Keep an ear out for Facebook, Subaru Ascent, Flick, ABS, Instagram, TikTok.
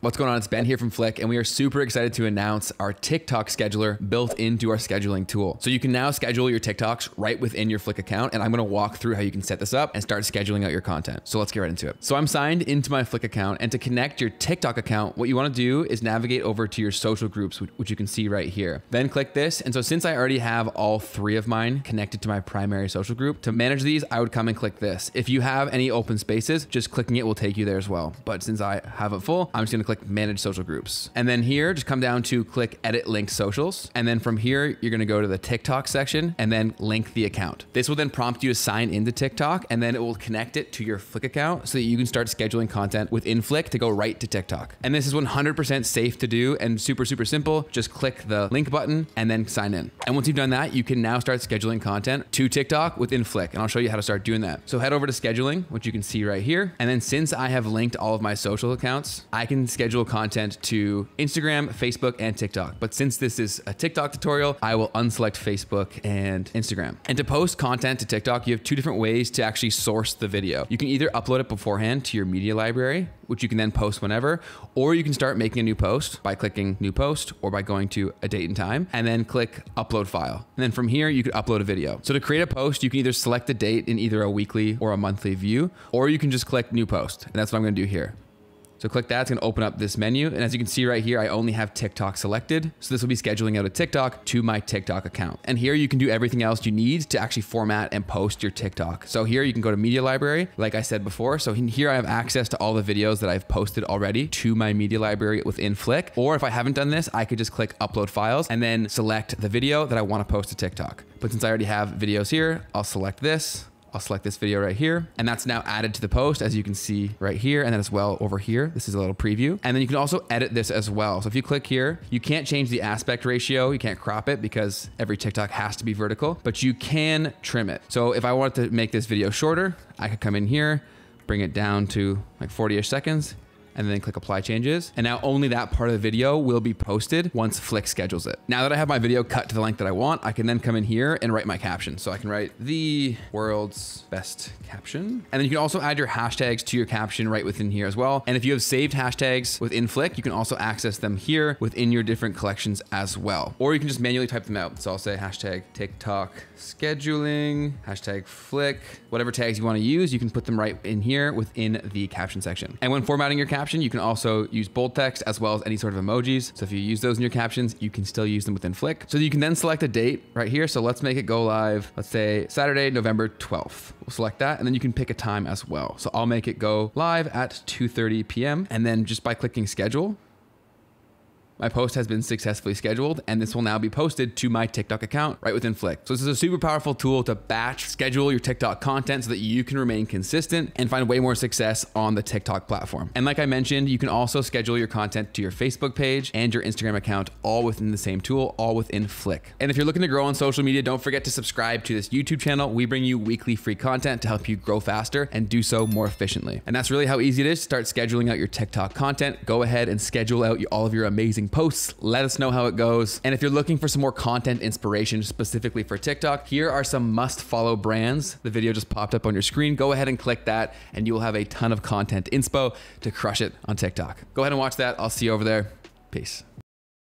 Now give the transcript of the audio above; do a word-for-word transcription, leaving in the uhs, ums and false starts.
What's going on? It's Ben here from Flick, and we are super excited to announce our TikTok scheduler built into our scheduling tool. So you can now schedule your TikToks right within your Flick account, and I'm going to walk through how you can set this up and start scheduling out your content. So let's get right into it. So I'm signed into my Flick account, and to connect your TikTok account, what you want to do is navigate over to your social groups, which you can see right here. Then click this. And so since I already have all three of mine connected to my primary social group, to manage these, I would come and click this. If you have any open spaces, just clicking it will take you there as well. But since I have it full, I'm just going to click manage social groups. And then here, just come down to click edit link socials. And then from here, you're going to go to the TikTok section and then link the account. This will then prompt you to sign into TikTok, and then it will connect it to your Flick account so that you can start scheduling content within Flick to go right to TikTok. And this is one hundred percent safe to do and super, super simple. Just click the link button and then sign in. And once you've done that, you can now start scheduling content to TikTok within Flick. And I'll show you how to start doing that. So head over to scheduling, which you can see right here. And then since I have linked all of my social accounts, I can schedule content to Instagram, Facebook, and TikTok. But since this is a TikTok tutorial, I will unselect Facebook and Instagram. And to post content to TikTok, you have two different ways to actually source the video. You can either upload it beforehand to your media library, which you can then post whenever, or you can start making a new post by clicking new post or by going to a date and time and then click upload file. And then from here, you could upload a video. So to create a post, you can either select the date in either a weekly or a monthly view, or you can just click new post. And that's what I'm gonna do here. So click that, it's gonna open up this menu. And as you can see right here, I only have TikTok selected. So this will be scheduling out a TikTok to my TikTok account. And here you can do everything else you need to actually format and post your TikTok. So here you can go to media library, like I said before. So here I have access to all the videos that I've posted already to my media library within Flick. Or if I haven't done this, I could just click upload files and then select the video that I wanna post to TikTok. But since I already have videos here, I'll select this. I'll select this video right here, and that's now added to the post, as you can see right here, and then as well over here. This is a little preview, and then you can also edit this as well. So if you click here, you can't change the aspect ratio, you can't crop it because every TikTok has to be vertical, but you can trim it. So if I wanted to make this video shorter, I could come in here, bring it down to like forty-ish seconds, and then click apply changes. And now only that part of the video will be posted once Flick schedules it. Now that I have my video cut to the length that I want, I can then come in here and write my caption. So I can write the world's best caption. And then you can also add your hashtags to your caption right within here as well. And if you have saved hashtags within Flick, you can also access them here within your different collections as well. Or you can just manually type them out. So I'll say hashtag TikTok scheduling, hashtag Flick, whatever tags you wanna use, you can put them right in here within the caption section. And when formatting your caption, you can also use bold text as well as any sort of emojis. So if you use those in your captions, you can still use them within Flick. So you can then select a date right here. So let's make it go live. Let's say Saturday, November twelfth. We'll select that, and then you can pick a time as well. So I'll make it go live at two thirty p m And then just by clicking schedule, my post has been successfully scheduled, and this will now be posted to my TikTok account right within Flick. So this is a super powerful tool to batch schedule your TikTok content so that you can remain consistent and find way more success on the TikTok platform. And like I mentioned, you can also schedule your content to your Facebook page and your Instagram account, all within the same tool, all within Flick. And if you're looking to grow on social media, don't forget to subscribe to this YouTube channel. We bring you weekly free content to help you grow faster and do so more efficiently. And that's really how easy it is to start scheduling out your TikTok content. Go ahead and schedule out all of your amazing posts. Let us know how it goes. And if you're looking for some more content inspiration specifically for TikTok, here are some must follow brands. The video just popped up on your screen. Go ahead and click that, and you will have a ton of content inspo to crush it on TikTok. Go ahead and watch that. I'll see you over there. Peace.